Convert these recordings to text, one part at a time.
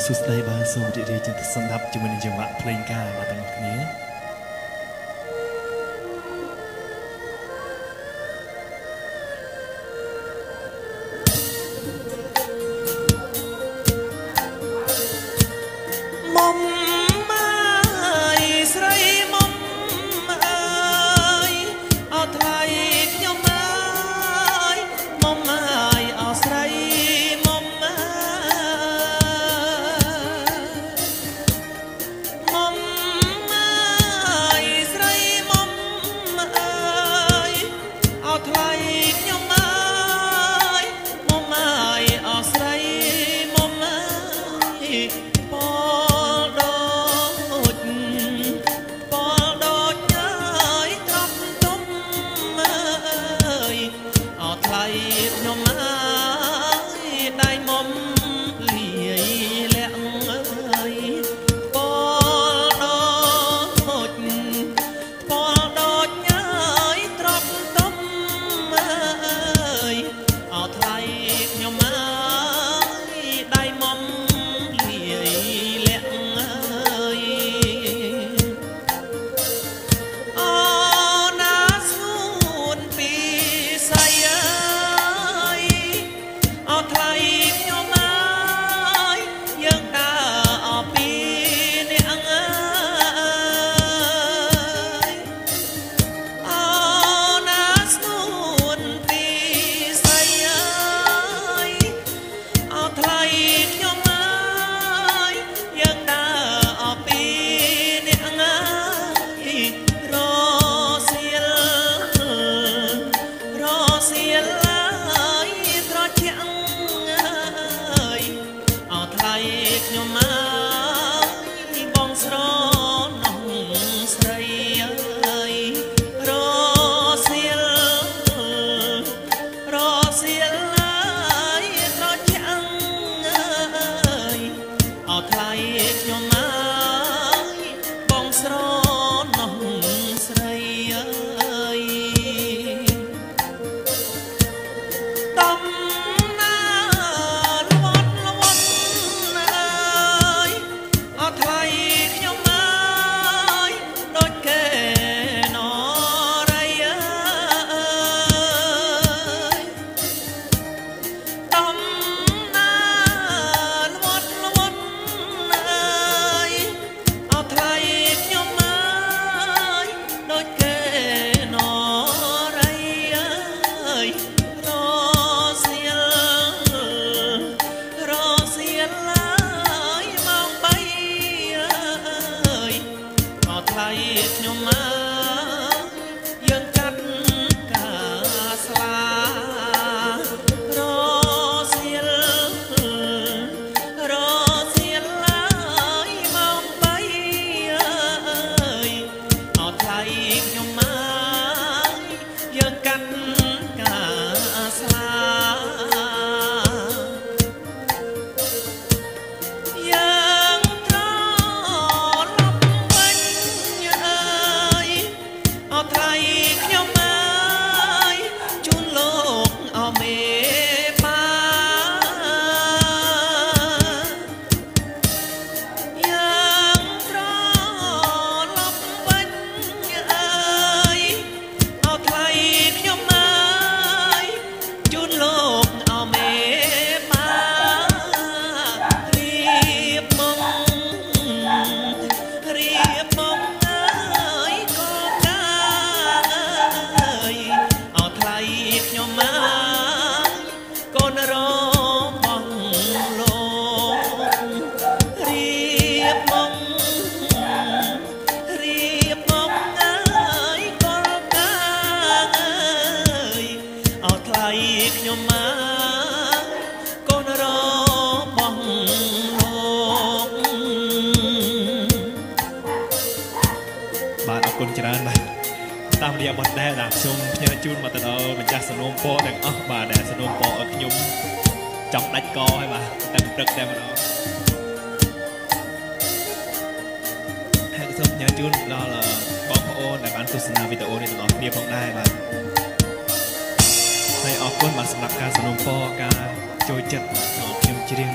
Suốt đây ba số địa điểm trên sân đập chúng mình dùng mạng playing ca và tặng nhé. Hãy subscribe cho kênh Ghiền Mì Gõ để không bỏ lỡ những video hấp dẫn. Quân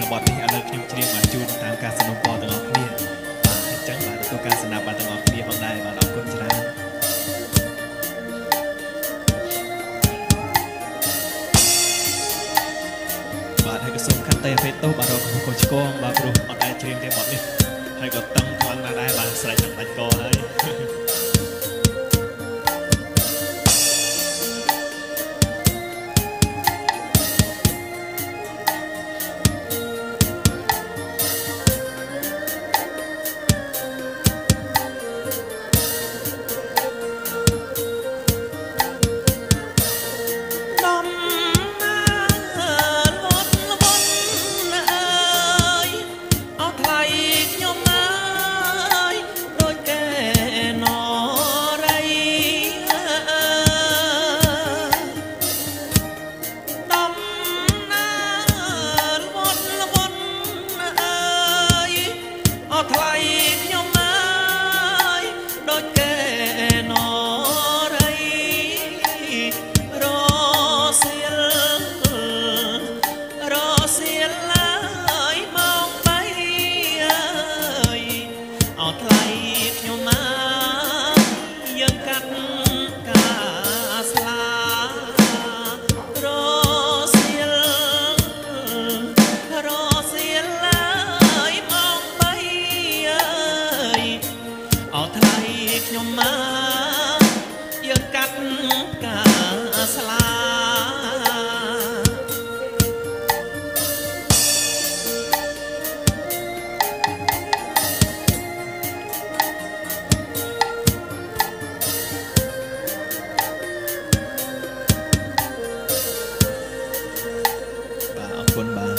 bà